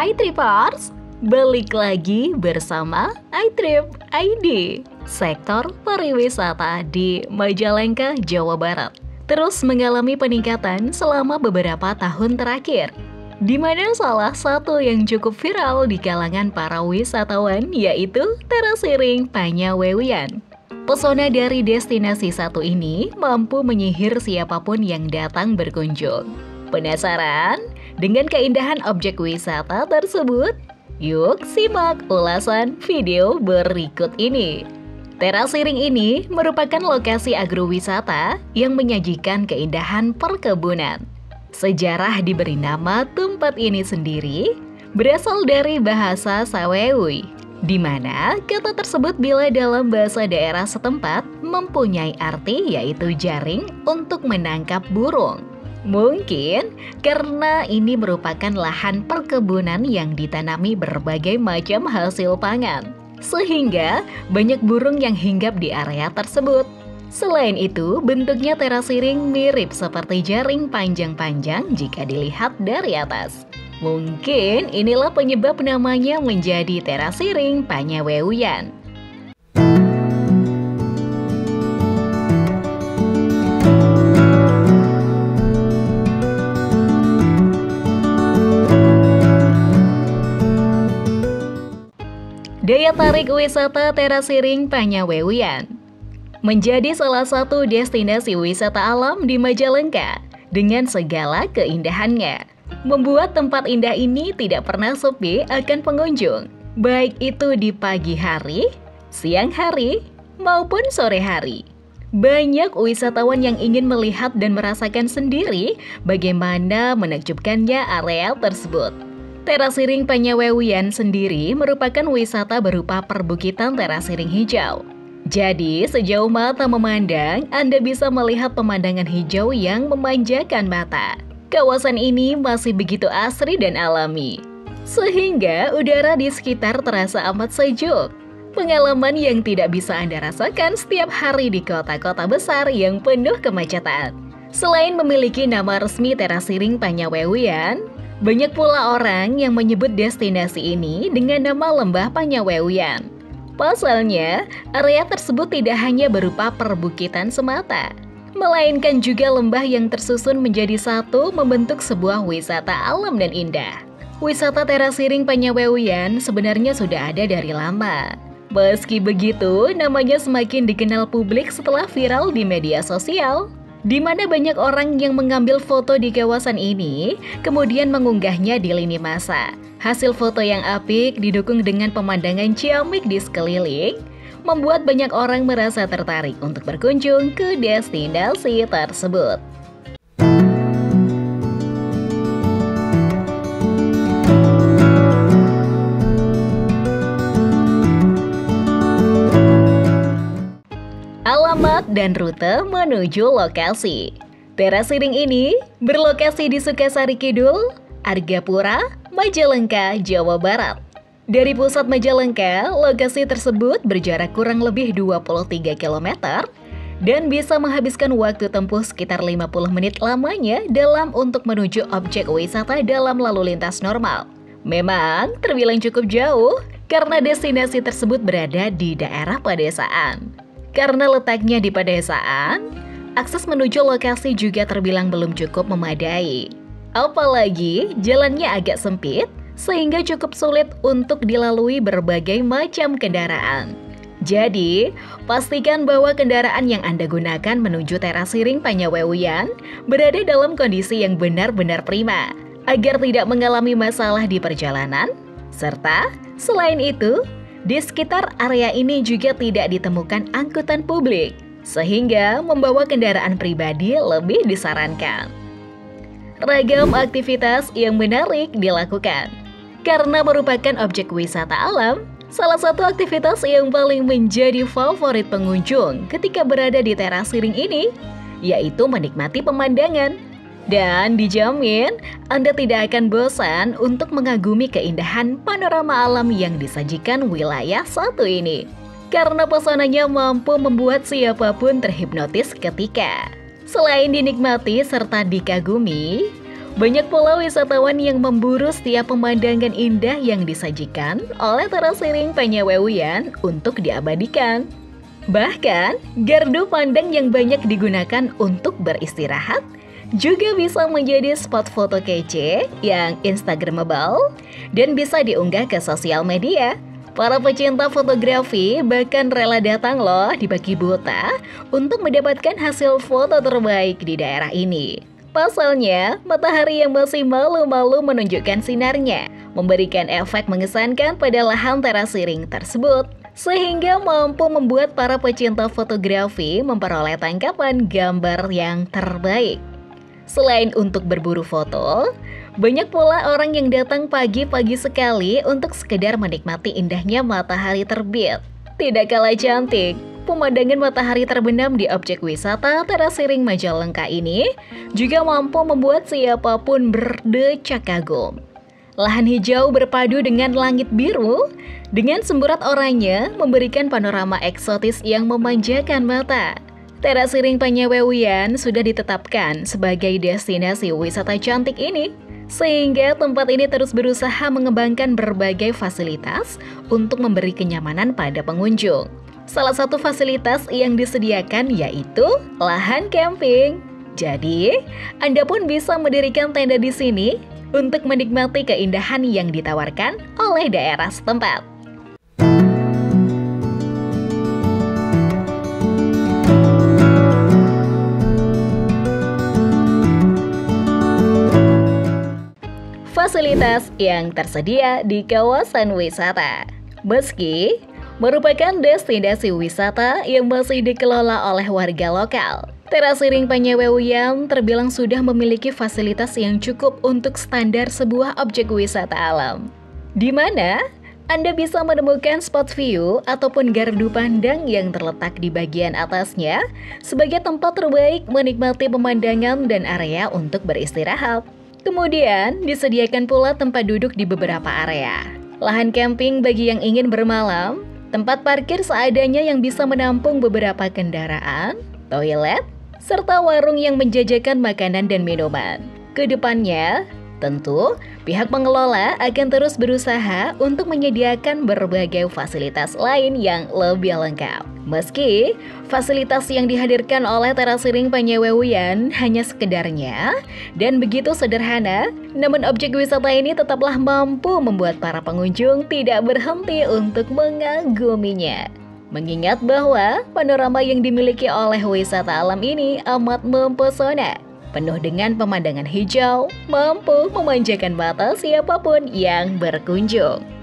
Hai Trippers, balik lagi bersama iTrip ID, sektor pariwisata di Majalengka, Jawa Barat. Terus mengalami peningkatan selama beberapa tahun terakhir, di mana salah satu yang cukup viral di kalangan para wisatawan yaitu Terasering Panyaweuyan. Pesona dari destinasi satu ini mampu menyihir siapapun yang datang berkunjung. Penasaran dengan keindahan objek wisata tersebut? Yuk simak ulasan video berikut ini. Terasering ini merupakan lokasi agrowisata yang menyajikan keindahan perkebunan. Sejarah diberi nama tempat ini sendiri berasal dari bahasa Sawewi, di mana kata tersebut bila dalam bahasa daerah setempat mempunyai arti yaitu jaring untuk menangkap burung. Mungkin karena ini merupakan lahan perkebunan yang ditanami berbagai macam hasil pangan, sehingga banyak burung yang hinggap di area tersebut. Selain itu, bentuknya terasering mirip seperti jaring panjang-panjang jika dilihat dari atas. Mungkin inilah penyebab namanya menjadi Terasering Panyaweuyan. Daya tarik wisata Terasering Panyaweuyan menjadi salah satu destinasi wisata alam di Majalengka dengan segala keindahannya, membuat tempat indah ini tidak pernah sepi akan pengunjung, baik itu di pagi hari, siang hari, maupun sore hari. Banyak wisatawan yang ingin melihat dan merasakan sendiri bagaimana menakjubkannya area tersebut. Terasering Panyaweuyan sendiri merupakan wisata berupa perbukitan terasering hijau. Jadi, sejauh mata memandang, Anda bisa melihat pemandangan hijau yang memanjakan mata. Kawasan ini masih begitu asri dan alami, sehingga udara di sekitar terasa amat sejuk. Pengalaman yang tidak bisa Anda rasakan setiap hari di kota-kota besar yang penuh kemacetan. Selain memiliki nama resmi Terasering Panyaweuyan, banyak pula orang yang menyebut destinasi ini dengan nama Lembah Panyaweuyan. Pasalnya, area tersebut tidak hanya berupa perbukitan semata, melainkan juga lembah yang tersusun menjadi satu membentuk sebuah wisata alam dan indah. Wisata Terasering Panyaweuyan sebenarnya sudah ada dari lama. Meski begitu, namanya semakin dikenal publik setelah viral di media sosial, di mana banyak orang yang mengambil foto di kawasan ini, kemudian mengunggahnya di lini masa. Hasil foto yang apik didukung dengan pemandangan ciamik di sekeliling, membuat banyak orang merasa tertarik untuk berkunjung ke destinasi tersebut. Alamat dan rute menuju lokasi. Terasering ini berlokasi di Sukasari Kidul, Argapura, Majalengka, Jawa Barat. Dari pusat Majalengka, lokasi tersebut berjarak kurang lebih 23 km dan bisa menghabiskan waktu tempuh sekitar 50 menit lamanya dalam untuk menuju objek wisata dalam lalu lintas normal. Memang terbilang cukup jauh karena destinasi tersebut berada di daerah pedesaan. Karena letaknya di pedesaan, akses menuju lokasi juga terbilang belum cukup memadai. Apalagi jalannya agak sempit, sehingga cukup sulit untuk dilalui berbagai macam kendaraan. Jadi, pastikan bahwa kendaraan yang Anda gunakan menuju Terasering Panyaweuyan berada dalam kondisi yang benar-benar prima, agar tidak mengalami masalah di perjalanan, serta selain itu, di sekitar area ini juga tidak ditemukan angkutan publik, sehingga membawa kendaraan pribadi lebih disarankan. Ragam aktivitas yang menarik dilakukan. Karena merupakan objek wisata alam, salah satu aktivitas yang paling menjadi favorit pengunjung ketika berada di Terasering ini, yaitu menikmati pemandangan. Dan dijamin Anda tidak akan bosan untuk mengagumi keindahan panorama alam yang disajikan wilayah satu ini. Karena pesonanya mampu membuat siapapun terhipnotis ketika. Selain dinikmati serta dikagumi, Banyak pula wisatawan yang memburu setiap pemandangan indah yang disajikan oleh Terasering Panyaweuyan untuk diabadikan. Bahkan, gardu pandang yang banyak digunakan untuk beristirahat juga bisa menjadi spot foto kece yang instagramable dan bisa diunggah ke sosial media. Para pecinta fotografi bahkan rela datang loh di pagi buta untuk mendapatkan hasil foto terbaik di daerah ini. Pasalnya, matahari yang masih malu-malu menunjukkan sinarnya, memberikan efek mengesankan pada lahan terasering tersebut, sehingga mampu membuat para pecinta fotografi memperoleh tangkapan gambar yang terbaik. Selain untuk berburu foto, banyak pula orang yang datang pagi-pagi sekali untuk sekedar menikmati indahnya matahari terbit. Tidak kalah cantik, pemandangan matahari terbenam di objek wisata Terasering Majalengka ini juga mampu membuat siapapun berdecak kagum. Lahan hijau berpadu dengan langit biru, dengan semburat oranye memberikan panorama eksotis yang memanjakan mata. Terasering Panyaweuyan sudah ditetapkan sebagai destinasi wisata cantik ini, sehingga tempat ini terus berusaha mengembangkan berbagai fasilitas untuk memberi kenyamanan pada pengunjung. Salah satu fasilitas yang disediakan yaitu lahan camping. Jadi, Anda pun bisa mendirikan tenda di sini untuk menikmati keindahan yang ditawarkan oleh daerah setempat. Fasilitas yang tersedia di kawasan wisata. Meski merupakan destinasi wisata yang masih dikelola oleh warga lokal, Terasering Panyaweuyan terbilang sudah memiliki fasilitas yang cukup untuk standar sebuah objek wisata alam, di mana Anda bisa menemukan spot view ataupun gardu pandang yang terletak di bagian atasnya sebagai tempat terbaik menikmati pemandangan dan area untuk beristirahat. Kemudian, disediakan pula tempat duduk di beberapa area, lahan camping bagi yang ingin bermalam, tempat parkir seadanya yang bisa menampung beberapa kendaraan, toilet, serta warung yang menjajakan makanan dan minuman. Kedepannya, tentu pihak pengelola akan terus berusaha untuk menyediakan berbagai fasilitas lain yang lebih lengkap. Meski fasilitas yang dihadirkan oleh Terasering Panyaweuyan hanya sekedarnya dan begitu sederhana, namun objek wisata ini tetaplah mampu membuat para pengunjung tidak berhenti untuk mengaguminya. Mengingat bahwa panorama yang dimiliki oleh wisata alam ini amat mempesona, penuh dengan pemandangan hijau, mampu memanjakan mata siapapun yang berkunjung.